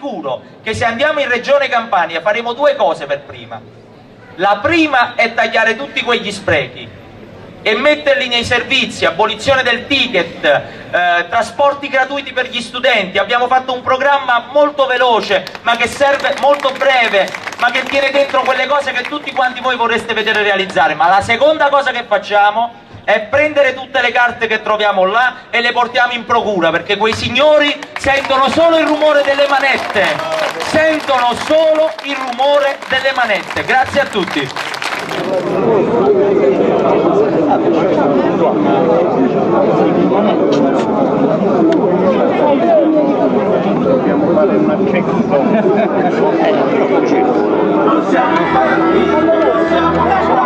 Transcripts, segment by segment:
assicuro che se andiamo in Regione Campania faremo due cose per prima. La prima è tagliare tutti quegli sprechi e metterli nei servizi, abolizione del ticket, trasporti gratuiti per gli studenti. Abbiamo fatto un programma molto veloce, ma che serve, molto breve, ma che tiene dentro quelle cose che tutti quanti voi vorreste vedere realizzare. Ma la seconda cosa che facciamo è prendere tutte le carte che troviamo là e le portiamo in procura, perché quei signori sentono solo il rumore delle manette, sentono solo il rumore delle manette. Grazie a tutti. Dobbiamo fare una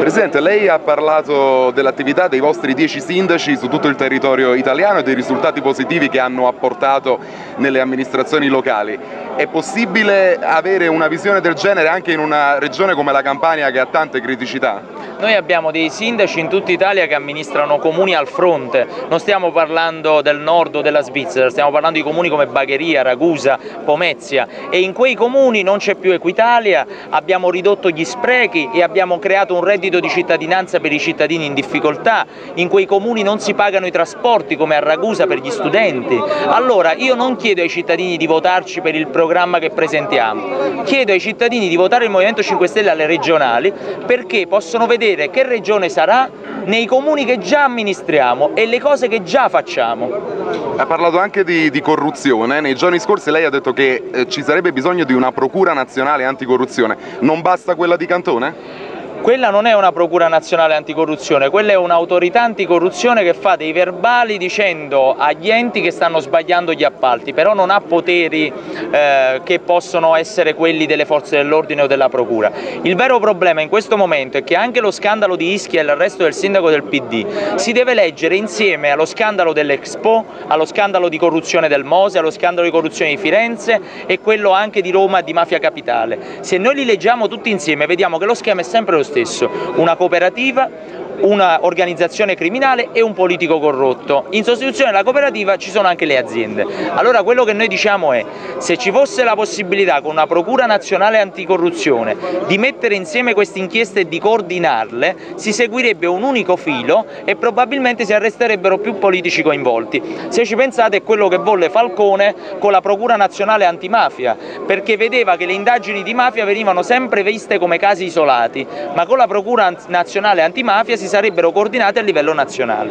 Presidente, lei ha parlato dell'attività dei vostri 10 sindaci su tutto il territorio italiano e dei risultati positivi che hanno apportato nelle amministrazioni locali. È possibile avere una visione del genere anche in una regione come la Campania che ha tante criticità? Noi abbiamo dei sindaci in tutta Italia che amministrano comuni al fronte, non stiamo parlando del nord o della Svizzera, stiamo parlando di comuni come Bagheria, Ragusa, Pomezia, e in quei comuni non c'è più Equitalia, abbiamo ridotto gli sprechi e abbiamo creato un reddito di cittadinanza per i cittadini in difficoltà, in quei comuni non si pagano i trasporti come a Ragusa per gli studenti. Allora io non chiedo ai cittadini di votarci per il programma che presentiamo, chiedo ai cittadini di votare il Movimento 5 Stelle alle regionali perché possono vedere che regione sarà nei comuni che già amministriamo e le cose che già facciamo. Ha parlato anche di corruzione, nei giorni scorsi lei ha detto che ci sarebbe bisogno di una Procura nazionale anticorruzione, non basta quella di Cantone? Quella non è una Procura nazionale anticorruzione, quella è un'autorità anticorruzione che fa dei verbali dicendo agli enti che stanno sbagliando gli appalti, però non ha poteri che possono essere quelli delle forze dell'ordine o della Procura. Il vero problema in questo momento è che anche lo scandalo di Ischia e l'arresto del sindaco del PD si deve leggere insieme allo scandalo dell'Expo, allo scandalo di corruzione del Mose, allo scandalo di corruzione di Firenze e quello anche di Roma di Mafia Capitale. Se noi li leggiamo tutti insieme vediamo che lo schema è sempre lo stesso, una cooperativa, un'organizzazione criminale e un politico corrotto. In sostituzione alla cooperativa ci sono anche le aziende. Allora quello che noi diciamo è, se ci fosse la possibilità con una Procura nazionale anticorruzione di mettere insieme queste inchieste e di coordinarle, si seguirebbe un unico filo e probabilmente si arresterebbero più politici coinvolti. Se ci pensate è quello che volle Falcone con la Procura nazionale antimafia, perché vedeva che le indagini di mafia venivano sempre viste come casi isolati, ma con la Procura nazionale antimafia si sarebbero coordinate a livello nazionale.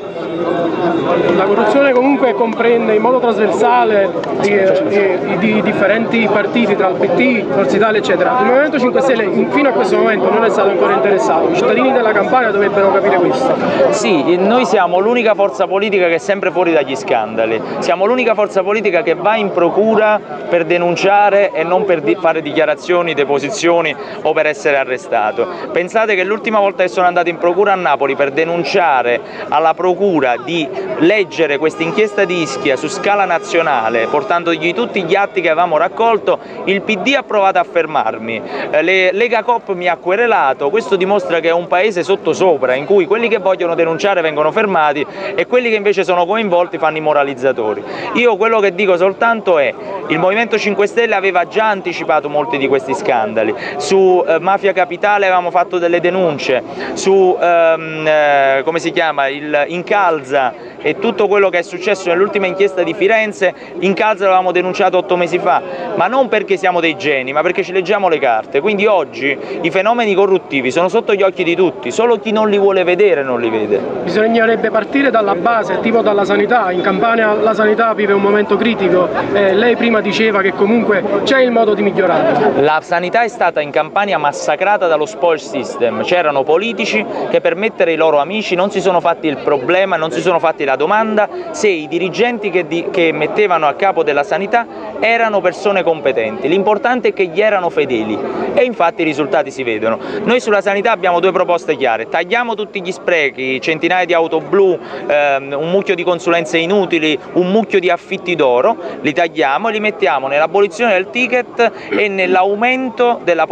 La corruzione comunque comprende in modo trasversale i differenti partiti tra il PT, Forza Italia eccetera. Il Movimento 5 Stelle fino a questo momento non è stato ancora interessato, i cittadini della Campania dovrebbero capire questo. Sì, noi siamo l'unica forza politica che è sempre fuori dagli scandali, siamo l'unica forza politica che va in procura per denunciare e non per fare dichiarazioni, deposizioni o per essere arrestato. Pensate che l'ultima volta che sono andato in procura a Napoli per denunciare alla procura di leggere questa inchiesta di Ischia su scala nazionale, portandogli tutti gli atti che avevamo raccolto, il PD ha provato a fermarmi, Lega Cop mi ha querelato. Questo dimostra che è un paese sottosopra in cui quelli che vogliono denunciare vengono fermati e quelli che invece sono coinvolti fanno i moralizzatori. Io quello che dico soltanto è, il Movimento 5 Stelle aveva già anticipato molti di questi scandali, su Mafia Capitale avevamo fatto delle denunce, su come si chiama, il Incalza e tutto quello che è successo nell'ultima inchiesta di Firenze. Incalza l'avevamo denunciato 8 mesi fa, ma non perché siamo dei geni, ma perché ci leggiamo le carte. Quindi oggi i fenomeni corruttivi sono sotto gli occhi di tutti, solo chi non li vuole vedere non li vede. Bisognerebbe partire dalla base, tipo dalla sanità. In Campania la sanità vive un momento critico, lei prima diceva che comunque c'è il modo di migliorare. La sanità è stata in Campania massacrata dallo spoil system, c'erano politici che per mettere i loro amici non si sono fatti il problema, non si sono fatti la domanda se i dirigenti che mettevano a capo della sanità erano persone competenti, l'importante è che gli erano fedeli e infatti i risultati si vedono. Noi sulla sanità abbiamo due proposte chiare: tagliamo tutti gli sprechi, centinaia di auto blu, un mucchio di consulenze inutili, un mucchio di affitti d'oro, li tagliamo e li mettiamo nell'abolizione del ticket e nell'aumento della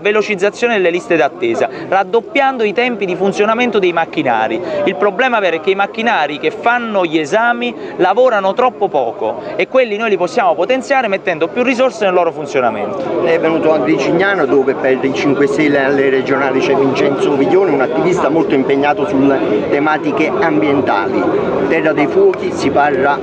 velocizzazione delle liste d'attesa, raddoppiando i tempi di funzionamento dei macchinari. Il problema vero è che i macchinari che fanno gli esami lavorano troppo poco e quelli noi li possiamo potenziare mettendo più risorse nel loro funzionamento. Lei è venuto a Gricignano dove per i 5 Stelle alle regionali c'è Vincenzo Viglione, un attivista molto impegnato sulle tematiche ambientali. Terra dei Fuochi si parla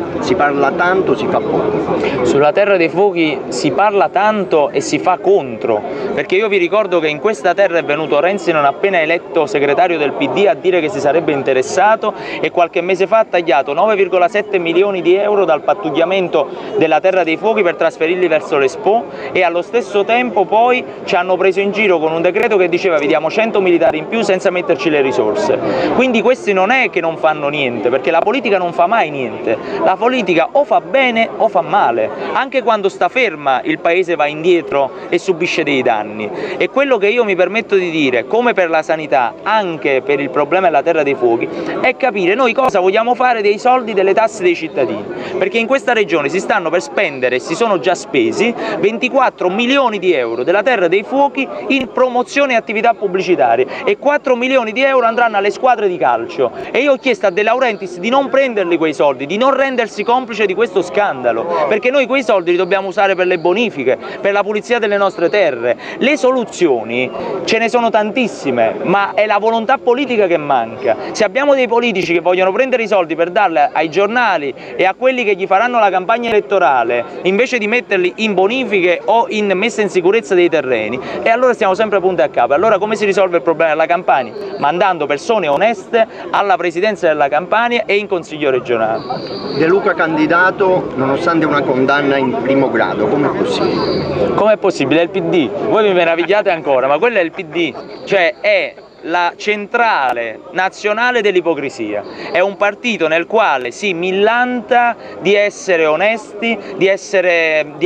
tanto, si fa poco. Sulla Terra dei Fuochi si parla tanto e si fa contro, perché io vi ricordo che in questa terra è venuto Renzi non appena eletto segretario del PD a dire che si sarebbe interessato e qualche mese fa ha tagliato 9,7 milioni di euro dal pattugliamento della Terra dei Fuochi per trasferirli verso l'Expo, e allo stesso tempo poi ci hanno preso in giro con un decreto che diceva vi diamo 100 militari in più senza metterci le risorse. Quindi questi non è che non fanno niente, perché la politica non fa mai niente, la politica o fa bene o fa male, anche quando sta ferma il paese va indietro e subisce dei danni. E quello che io mi permetto di dire, come per la sanità, anche per il problema della Terra dei Fuochi, è capire noi cosa vogliamo fare dei soldi delle tasse dei cittadini, perché in questa regione si stanno per spendere, si sono già spesi 24 milioni di euro della Terra dei Fuochi in promozione e attività pubblicitarie e 4 milioni di euro andranno alle squadre di calcio, e io ho chiesto a De Laurentiis di non prenderli quei soldi, di non rendersi complice di questo scandalo, perché noi quei soldi li dobbiamo usare per le bonifiche, per la pulizia delle nostre terre. Le soluzioni ce ne sono tantissime, ma è la volontà politica che manca. Se abbiamo dei politici che vogliono prendere i soldi per darli ai giornali e a quelli che gli faranno la campagna elettorale invece di metterli in bonifiche o in messa in sicurezza dei terreni, e allora siamo sempre punti a capo. Allora come si risolve il problema della Campania? Mandando persone oneste alla presidenza della Campania e in consiglio regionale. De Luca candidato nonostante una condanna in primo grado, com'è possibile? Com'è possibile? È il PD, voi vi meravigliate ancora, ma quello è il PD, cioè è la centrale nazionale dell'ipocrisia, è un partito nel quale si millanta di essere onesti, di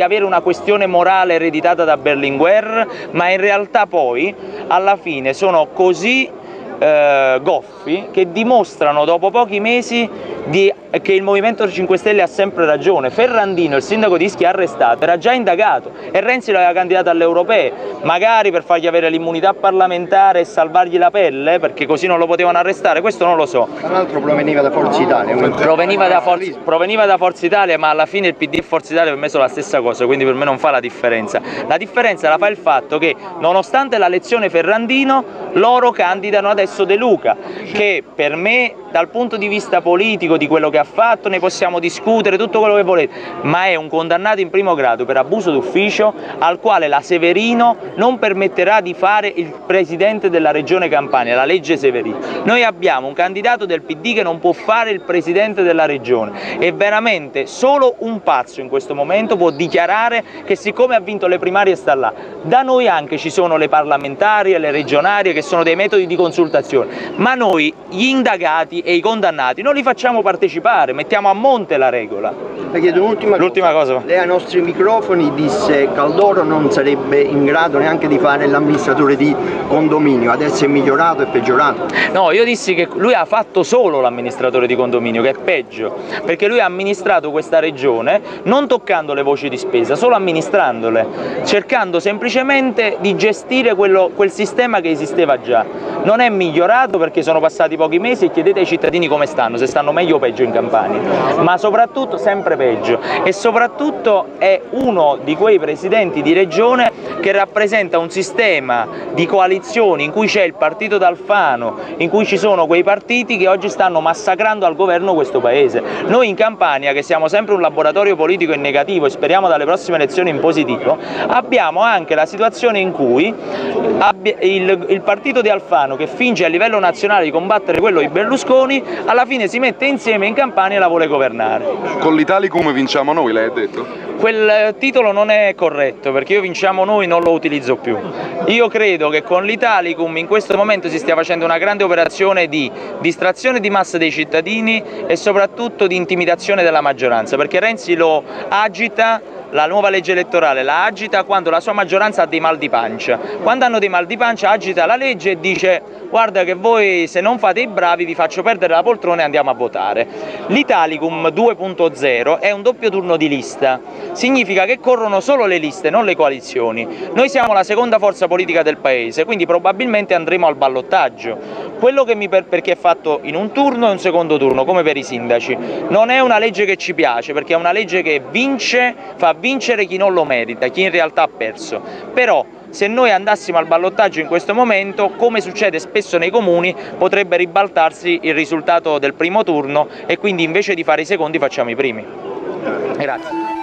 avere una questione morale ereditata da Berlinguer, ma in realtà poi alla fine sono così goffi che dimostrano dopo pochi mesi che il Movimento 5 Stelle ha sempre ragione. Ferrandino, il sindaco di Ischia arrestato, era già indagato e Renzi l'aveva candidato alle europee, magari per fargli avere l'immunità parlamentare e salvargli la pelle, perché così non lo potevano arrestare, questo non lo so. Tra l'altro proveniva da Forza Italia. Proveniva da Forza Italia, ma alla fine il PD e Forza Italia per me sono la stessa cosa, quindi per me non fa la differenza. La differenza la fa il fatto che nonostante la lezione Ferrandino loro candidano adesso De Luca, che per me dal punto di vista politico, di quello che ha fatto, ne possiamo discutere tutto quello che volete, ma è un condannato in primo grado per abuso d'ufficio al quale la Severino non permetterà di fare il presidente della Regione Campania, la legge Severino. Noi abbiamo un candidato del PD che non può fare il presidente della Regione e veramente solo un pazzo in questo momento può dichiarare che siccome ha vinto le primarie sta là. Da noi anche ci sono le parlamentari e le regionali che sono dei metodi di consultazione, ma noi gli indagati e i condannati non li facciamo partecipare, mettiamo a monte la regola. Le chiedo un'ultima cosa. Lei ai nostri microfoni disse Caldoro non sarebbe in grado neanche di fare l'amministratore di condominio, adesso è migliorato, è peggiorato? No, io dissi che lui ha fatto solo l'amministratore di condominio, che è peggio, perché lui ha amministrato questa regione non toccando le voci di spesa, solo amministrandole, cercando semplicemente di gestire quel sistema che esisteva già. Non è migliorato perché sono passati pochi mesi e chiedete ai cittadini come stanno, se stanno meglio o peggio in Campania, ma soprattutto sempre peggio, e soprattutto è uno di quei presidenti di regione che rappresenta un sistema di coalizioni in cui c'è il partito d'Alfano, in cui ci sono quei partiti che oggi stanno massacrando al governo questo paese. Noi in Campania, che siamo sempre un laboratorio politico in negativo e speriamo dalle prossime elezioni in positivo, abbiamo anche la situazione in cui il partito di Alfano Gricignano, che finge a livello nazionale di combattere quello di Berlusconi, alla fine si mette insieme in Campania e la vuole governare. Con l'Italicum vinciamo noi, lei ha detto? Quel titolo non è corretto, perché io vinciamo noi non lo utilizzo più. Io credo che con l'Italicum in questo momento si stia facendo una grande operazione di distrazione di massa dei cittadini e soprattutto di intimidazione della maggioranza, perché Renzi lo agita, la nuova legge elettorale la agita quando la sua maggioranza ha dei mal di pancia. Quando hanno dei mal di pancia agita la legge e dice: guarda che voi se non fate i bravi vi faccio perdere la poltrona e andiamo a votare. L'Italicum 2.0 è un doppio turno di lista. Significa che corrono solo le liste, non le coalizioni. Noi siamo la seconda forza politica del paese, quindi probabilmente andremo al ballottaggio. Quello che perché è fatto in un turno e un secondo turno, come per i sindaci. Non è una legge che ci piace, perché è una legge che vince, fa vincere chi non lo merita, chi in realtà ha perso. Però se noi andassimo al ballottaggio in questo momento, come succede spesso nei comuni, potrebbe ribaltarsi il risultato del primo turno e quindi invece di fare i secondi facciamo i primi. Grazie.